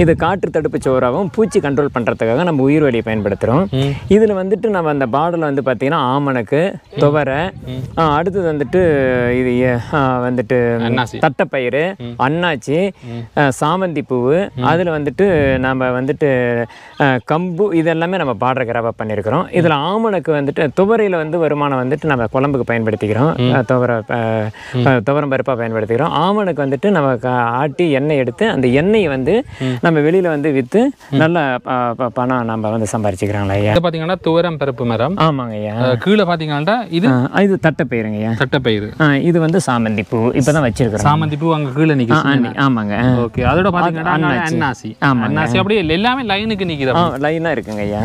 இது காற்று தடுப்பு சோறாகவும் பூச்சி கண்ட்ரோல் பண்ணுறதுக்காக நம்ம உயிர் வெளியை பயன்படுத்துகிறோம். இதில் வந்துட்டு நம்ம அந்த பார்டரில் வந்து பார்த்தீங்கன்னா ஆமனுக்கு துவரை, அடுத்தது வந்துட்டு இது வந்துட்டு தட்டப்பயிறு, அண்ணாச்சி, சாமந்தி பூவு, அதில் வந்துட்டு நம்ம வந்துட்டு கம்பு இதெல்லாமே நம்ம பாடுற கிராப்பாக பண்ணியிருக்கிறோம். இதில் ஆமணக்கு வந்துட்டு துவரையில் வந்து வருமானம் வந்துட்டு நம்ம குழம்புக்கு பயன்படுத்திக்கிறோம், துவரம் பருப்பாக பயன்படுத்திக்கிறோம். ஆமணக்கு வந்துட்டு நம்ம ஆட்டி எண்ணெய் எடுத்து அந்த எண்ணெயை வந்து நம்ம வெளியில் வந்து விற்று நல்ல பணம் நம்ம வந்து சம்பாரிச்சுக்கிறாங்களா ஐயா. பார்த்தீங்கன்னா துவரம் பருப்பு மரம். ஆமாங்க ஐயா. கீழே பார்த்தீங்கன்னா இது இது தட்டைப்பயிருங்க ஐயா. தட்டைப்பயிறு. இது வந்து சாமந்தி பூ இப்போ தான் வச்சிருக்கிறோம். சாமந்தி பூ அங்கே கீழே நிற்கும். ஆமாங்க. ஓகே. அதோட பார்த்தீங்கன்னா அன்னாசி. ஆமாம், அன்னாசி அப்படியே எல்லாமே லைனுக்கு நிற்கிது. லைனாக இருக்குங்க ஐயா.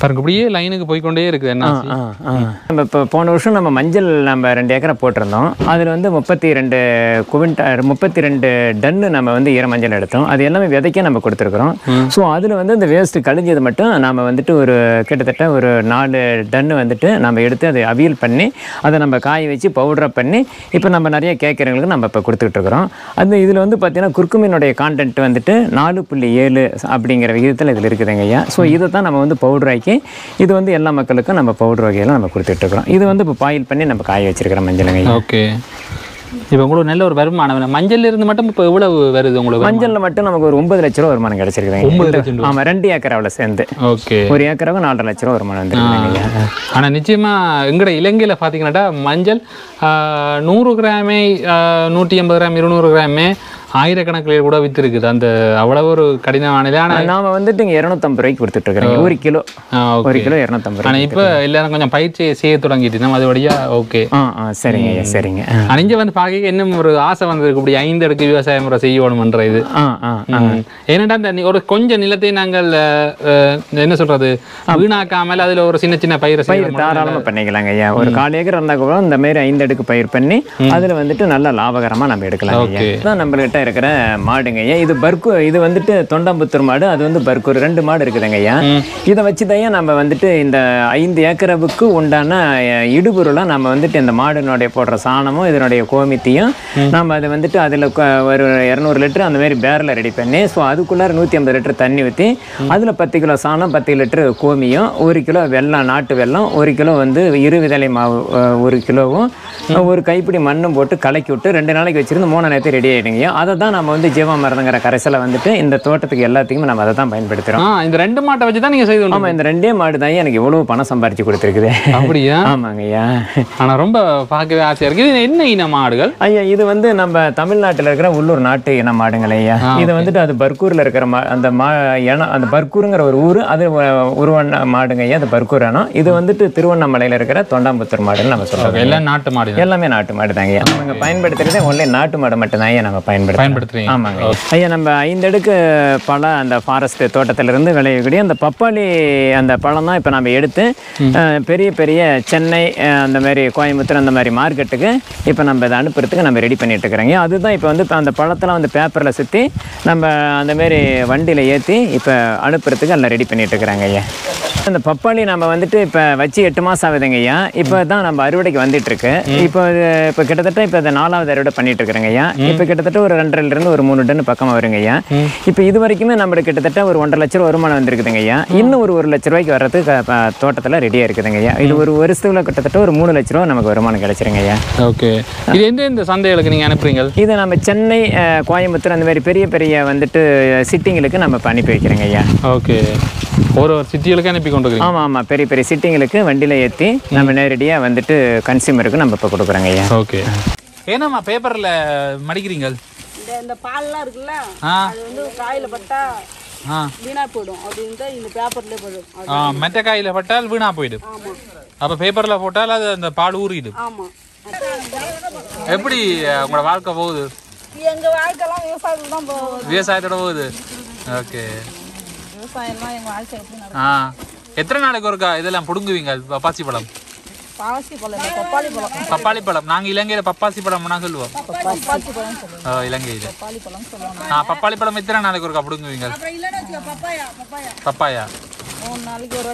பாருங்க, இப்படியே லைனுக்கு போய்கொண்டே இருக்குது. நம்ம இப்போ போன வருஷம் நம்ம மஞ்சள் நம்ம 2 ஏக்கரை போட்டிருந்தோம். அதில் வந்து 32 டன்னு நம்ம வந்து ஈரமஞ்சள் எடுத்தோம். அது எல்லாமே விதைக்க நம்ம கொடுத்துருக்குறோம். ஸோ அதில் வந்து அந்த வேஸ்ட்டு கழிஞ்சது மட்டும் நம்ம வந்துட்டு ஒரு கிட்டத்தட்ட ஒரு 4 டன்னு வந்துட்டு நம்ம எடுத்து அதை அவியல் பண்ணி அதை நம்ம காய வச்சு பவுடராக பண்ணி இப்போ நம்ம நிறைய கேட்குறவங்களுக்கு நம்ம இப்போ கொடுத்துக்கிட்டு இருக்கிறோம். அந்த இதில் வந்து பார்த்தீங்கன்னா குர்குமினுடைய கான்டென்ட் வந்துட்டு 4.7 அப்படிங்கிற விகிதத்தில் இதில் இருக்குதுங்க ஐயா. ஸோ இதை தான் நம்ம வந்து பவுடர் ஆக்கி இது வந்து எல்லா மக்களுக்கும் நம்ம பவுடர் வகையெல்லாம் நம்ம கொடுத்துட்டு இருக்கிறோம். இது வந்து இப்போ பாயில் பண்ணி நம்ம காய வச்சிருக்கிறோம் மஞ்சள். ஓகே. இப்போ உங்களுக்கு நல்ல ஒரு வருமானம் மஞ்சள் இருந்து மட்டும் இப்போ எவ்வளவு வருது உங்களுக்கு? மஞ்சள்ல மட்டும் நமக்கு ஒரு 9 லட்ச ரூபா வருமானம் கிடைச்சிருக்கு. ஆமா, 2 ஏக்கராவில் சேர்ந்து. ஓகே. 1 ஏக்கராவுக்கு 4.5 லட்ச ரூபா வருமானம் வந்துருக்கு. ஆனால் நிச்சயமா எங்கட இலங்கையில் பார்த்தீங்கன்னாட்டா மஞ்சள் 100 கிராமே 150 கிராம் 200 கிராமே 1000 கணக்கில் கூட விற்றுருக்குது. அந்த அவ்வளவு ஒரு கடினமானது. ஆனால் நாம் வந்துட்டு இங்கே 250 ரூபாய்க்கு கொடுத்துட்டு இருக்கிறோம். 1 கிலோ 250. ஆனால் இப்போ எல்லாரும் கொஞ்சம் பயிற்சியை செய்ய தொடங்கிட்டு நம்ம அது வழியாக. ஓகே. சரிங்க ஐயா, சரிங்க. அணிஞ்ச வந்து பார்க்க இன்னும் ஒரு ஆசை வந்திருக்கு, இப்படி 5 அடுக்கு விவசாய முறை செய்யணும்ன்ற இது. ஏன்னாட்டா அந்த ஒரு கொஞ்சம் நிலத்தை நாங்கள் என்ன சொல்கிறது வீணாக்காமல் அதில் ஒரு சின்ன சின்ன பயிர் தாராளமாக பண்ணிக்கலாங்க ஐயா. ஒரு 4 ஏக்கர் இருந்தால் கூட இந்த மாதிரி 5 அடுக்கு பயிர் பண்ணி அதில் வந்துட்டு நல்லா லாபகரமாக நம்ம எடுக்கலாம். ஓகே. தான் நம்மகிட்ட இருக்கிற மாடுங்க ஐயா. இது பர்கூ, இது வந்துட்டு தொண்டாம்புத்தூர் மாடு, அது வந்து பர்கூர். 2 மாடு இருக்குதுங்க ஐயா. இதை வச்சுதான் நம்ம வந்துட்டு இந்த 5 ஏக்கரவுக்கு உண்டான இடுபொருளாக நம்ம வந்துட்டு இந்த மாடினுடைய போடுற சாணமும் இதனுடைய கோமித்தியும் நம்ம அதை வந்துட்டு அதில் ஒரு 200 லிட்டர் அந்த மாதிரி பேரில் ரெடி பண்ணி, ஸோ அதுக்குள்ளார 150 லிட்டர் தண்ணி ஊற்றி அதில் 10 கிலோ சாணம், 10 லிட்டர் கோமியம், 1 கிலோ வெல்லம், நாட்டு வெல்லம், 1 கிலோ வந்து இருவிதலை மாவு 1 கிலோவும் 1 கைப்பிடி மண்ணும் போட்டு கலக்கி விட்டு 2 நாளைக்கு வச்சுருந்து 3 நேரத்தை ரெடி ஆகிடுங்க. அதை தான் நம்ம வந்து ஜீவாமிரதங்கிற கரைசலை வந்துட்டு இந்த தோட்டத்துக்கு எல்லாத்துக்குமே நம்ம அதை தான் பயன்படுத்துகிறோம். இந்த 2 மாட்டை வச்சு தான் நீங்கள் செய்து? ஆமாம், இந்த 2 மாடு தான் எனக்கு எவ்வளோ பணம் சம்பாரிச்சு கொடுத்துருக்குது. அப்படியா? ஆமாங்க ஐயா. ஆனால் ரொம்ப பார்க்கவே ஆசையாக இருக்குது. இது என்ன இன மாடுகள் ஐயா? இது வந்து நம்ம தமிழ்நாட்டில் இருக்கிற உள்ளூர் நாட்டு இன மாடுங்கள் ஐயா. இது வந்துட்டு அது பர்கூரில் இருக்கிற அந்த பர்கூருங்கிற ஒரு ஊர், அது உருவண்ண மாடுங்க ஐயா. அது பர்கூர் அணம். இது வந்துட்டு திருவண்ணாமலையில் இருக்கிற தொண்டாம்புத்தூர் மாடுன்னு நம்ம சொல்கிறோம். எல்லாம் நாட்டு மாடு, எல்லாமே நாட்டு மாடு தாங்க ஐயா. நம்ம பயன்படுத்துகிறதே ஒன்லே நாட்டு மாடு மட்டும்தான் ஐயா நம்ம பயன்படுத்துகிறோம். ஆமாங்க ஐயா. நம்ம 5 அடுக்கு பழம் அந்த ஃபாரஸ்ட் தோட்டத்திலிருந்து விளையக்கூடிய அந்த பப்பாளி அந்த பழம் தான் இப்போ நம்ம எடுத்து பெரிய பெரிய சென்னை அந்த மாதிரி கோயம்புத்தூர் அந்த மாதிரி மார்க்கெட்டுக்கு இப்போ நம்ம இதை அனுப்புறதுக்கு நம்ம ரெடி பண்ணிட்டு இருக்கிறோங்க. அதுதான் இப்போ வந்து அந்த பழத்தெல்லாம் வந்து பேப்பரில் சுற்றி நம்ம அந்த மாதிரி வண்டியில் ஏற்றி இப்போ அனுப்புறதுக்கு எல்லாம் ரெடி பண்ணிட்டு இருக்கிறாங்க ஐயா. அந்த பப்பாளி நம்ம வந்துட்டு இப்போ வச்சு 8 மாதம் ஆகுதுங்க ஐயா. இப்போ தான் நம்ம அறுவடைக்கு வந்துட்டு இருக்கு. இப்போ கிட்டத்தட்ட இப்போ அதை 4வது அறுவடை பண்ணிட்டு இருக்கிறேங்க ஐயா. இப்போ கிட்டத்தட்ட ஒரு 2.5லேருந்து ஒரு 3 டன் பக்கமாக வருங்க ஐயா. இப்போ இது வரைக்குமே நம்மளுக்கு கிட்டத்தட்ட ஒரு 1.5 லட்ச ரூபா வருமானம் வந்துருக்குதுங்க ஐயா. இன்னும் ஒரு 1 லட்ச ரூபாய்க்கு வர்றதுக்கு தோட்டத்தில் ரெடியாக இருக்குதுங்க ஐயா. இது ஒரு வருஷத்துல கிட்டத்தட்ட ஒரு 3 லட்ச ரூபா நமக்கு வருமானம் கிடைச்சிருங்க ஐயா. ஓகே. இது எந்த சந்தைகளுக்கு நீங்கள் அனுப்புறீங்க? இது நம்ம சென்னை, கோயம்புத்தூர் அந்த மாதிரி பெரிய பெரிய வந்துட்டு சிட்டிங்களுக்கு நம்ம இப்போ அனுப்பி வைக்கிறோங்க ஐயா. ஓகே. ஒரு ஒரு சிட்டிகளுக்கு அனுப்பி கொண்டு இருக்கீங்க? ஆமாம் ஆமாம், பெரிய பெரிய சிட்டிங்களுக்கு வண்டியில் ஏற்றி நம்ம நேரடியாக வந்துட்டு கன்சியூமருக்கு நம்ம இப்போ கொடுக்குறோங்க ஐயா. ஓகே. ஏன்னாம்மா பேப்பரில் மடிக்கிறீங்க? இந்த பால்லாம் இருக்குல்ல, அது வந்து காயில் பட்டா வீணா போயிடும். அது இந்த பேப்பர்ல போயிடும். மற்ற காயில பட்டால் வீணா போயிடும். அப்ப பேப்பர்ல போட்டால் அது அந்த பால் ஊறிடு. எப்படி உங்களோட வாழ்க்கை போகுது? எங்க வாழ்க்கைலாம் விவசாயத்தோட தான் போகுது. விவசாயத்தோட போகுது. ஓகே. விவசாயம்னா எங்க வாழ்க்கை எப்படி நடக்குது? எத்தனை நாளைக்கு ஒருக்கா இதெல்லாம் புடுங்குவீங்க? பப்பாசி பழம், பப்பாளி பழம். நாங்க இலங்கையில பப்பாசி பழம்னா சொல்லுவோம். இலங்கையில பப்பாளி பழம் எத்தனை நாளைக்கு ஒருக்கா புடுங்குவீங்க? பப்பாயா 3 நாளைக்கு இல்ல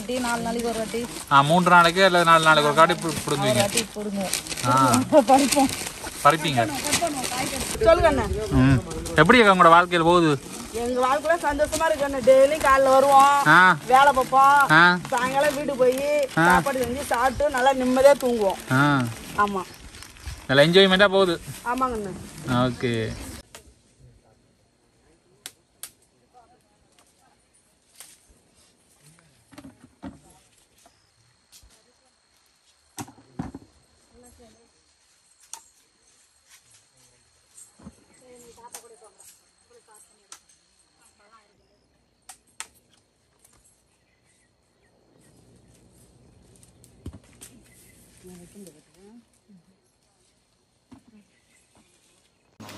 4 நாளைக்கு ஒரு காட்டி புடுங்குவீங்க, பறிப்பீங்க. எப்படி உங்களோட வாழ்க்கையில போகுது? எங்க வாழ்க்கையில சந்தோஷமா இருக்கு. டெய்லி காலைல வருவோம், வேலை பார்ப்போம், சாயங்காலம் வீடு போய் சாப்பாடு செஞ்சு சாப்பிட்டு நல்லா நிம்மதியா தூங்குவோம். ஆமா, நல்லா என்ஜாய்மெண்டா போகுது. ஆமாங்க அண்ணா. ஓகே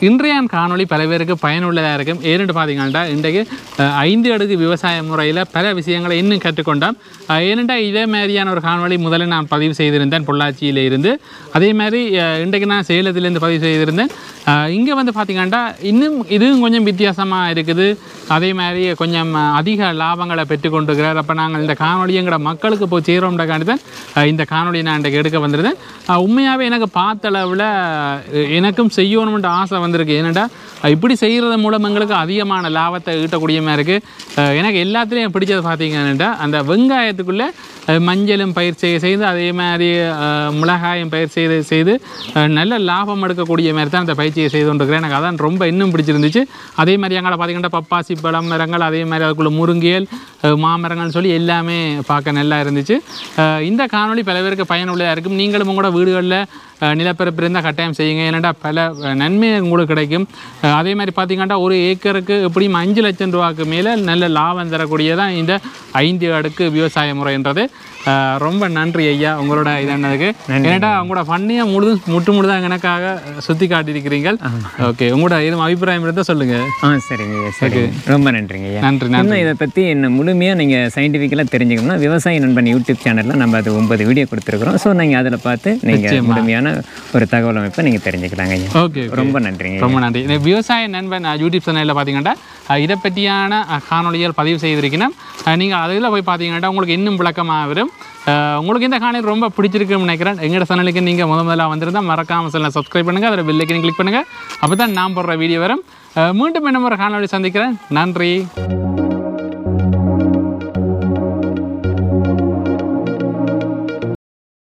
இன்றையான் காணொலி பல பேருக்கு பயனுள்ளதாக இருக்கும். ஏனென்று பார்த்தீங்கன்னா இன்றைக்கு 5 அடுக்கு விவசாய முறையில் பல விஷயங்களை இன்னும் கற்றுக்கொண்டோம். ஏனென்றால் இதே மாதிரியான ஒரு காணொலி முதலில் நான் பதிவு செய்திருந்தேன் பொள்ளாச்சியில் இருந்து. அதே மாதிரி இன்றைக்கு நான் சேலத்திலேருந்து பதிவு செய்திருந்தேன். இங்கே வந்து பார்த்திங்கன்னா இன்னும் இதுவும் கொஞ்சம் வித்தியாசமாக இருக்குது. அதே மாதிரி கொஞ்சம் அதிக லாபங்களை பெற்றுக்கொண்டுருக்கிறார். அப்போ நாங்கள் இந்த காணொலி எங்களோட மக்களுக்கு போய் சேரோம்ன்ற காண்டி தான் இந்த காணொலியை நான் இன்றைக்கு எடுக்க வந்திருந்தேன். உண்மையாகவே எனக்கு பார்த்த அளவில் எனக்கும் செய்யணும்ன்ற ஆசை வந்திருக்கு. ஏனென்றால் இப்படி செய்கிறது மூலம் எங்களுக்கு அதிகமான லாபத்தை ஈட்டக்கூடிய மாதிரி இருக்குது. எனக்கு எல்லாத்துலேயும் பிடிச்சது பார்த்திங்கன்னா அந்த வெங்காயத்துக்குள்ளே மஞ்சளும் பயிர் செய்து அதே மாதிரி மிளகாயும் பயிர் செய்து நல்ல லாபம் எடுக்கக்கூடிய மாதிரி தான் அந்த பயிற்சியை செய்து கொண்டிருக்கிறேன். எனக்கு அதான் ரொம்ப இன்னும் பிடிச்சிருந்துச்சு. அதே மாதிரி அங்கே பார்த்திங்கன்னா பப்பாசி பழம் மரங்கள் அதே மாதிரி அதுக்குள்ளே முருங்கையல் மாமரங்கள்னு சொல்லி எல்லாமே பார்க்க நல்லா இருந்துச்சு. இந்த காணொலி பல பேருக்கு பயனுள்ளதாக இருக்கும். நீங்களும் உங்களோட வீடுகளில் நிலப்பரப்பு இருந்தால் கட்டாயம் செய்யுங்க. ஏன்னாடா பல நன்மை உங்களுக்கு கிடைக்கும். அதே மாதிரி பார்த்திங்கன்னா ஒரு ஏக்கருக்கு எப்படியும் 5 லட்சம் ரூபாய்க்கு மேலே நல்ல லாபம் தரக்கூடியதான் இந்த 5 அடுக்கு விவசாய முறைன்றது. ரொம்ப நன்றி ஐயா உங்களோட இதானதுக்கு. ஏன்னாடா உங்களோட பண்ணையை முழுதாக எனக்காக சுற்றி காட்டியிருக்கிறீங்க. ஓகே உங்களோட எதுவும் அபிப்பிராயம் இருந்தால் சொல்லுங்கள். ஆ சரிங்க சரி ரொம்ப நன்றிங்க ஐயா. நன்றி. நான் இதை பற்றி என்ன முழுமையாக நீங்கள் சயின்டிஃபிக்கலாக தெரிஞ்சுக்கணும்னா விவசாய நண்பன் யூடியூப் சேனலில் நம்ம அது 9 வீடியோ கொடுத்துருக்குறோம். ஸோ நீங்கள் அதில் பார்த்து நீங்கள் முழுமையான ஒரு தகவல் அமைப்பை நீங்க தெரிஞ்சுக்கலாங்க. ஓகே ரொம்ப நன்றிங்க. ரொம்ப நன்றி. விவசாய நண்பன் யூடியூப் சேனலில் பார்த்தீங்கன்னா இதை பற்றியான காணொலிகள் பதிவு செய்திருக்கணும். நீங்கள் அதில் போய் பார்த்தீங்கன்னா உங்களுக்கு இன்னும் விளக்கமாக வரும். உங்களுக்கு இந்த காணொலி ரொம்ப பிடிச்சிருக்குன்னு நினைக்கிறேன். எங்களோட சேனலுக்கு நீங்கள் முதல்ல வந்திருந்தால் மறக்காமல் சேனலை சப்ஸ்கிரைப் பண்ணுங்கள். அதில் பெல் ஐக்கனை கிளிக் பண்ணுங்கள். அப்போ தான் நான் போடுற வீடியோ வரும். மீண்டும் இன்னும் ஒரு காணொலி சந்திக்கிறேன். நன்றி.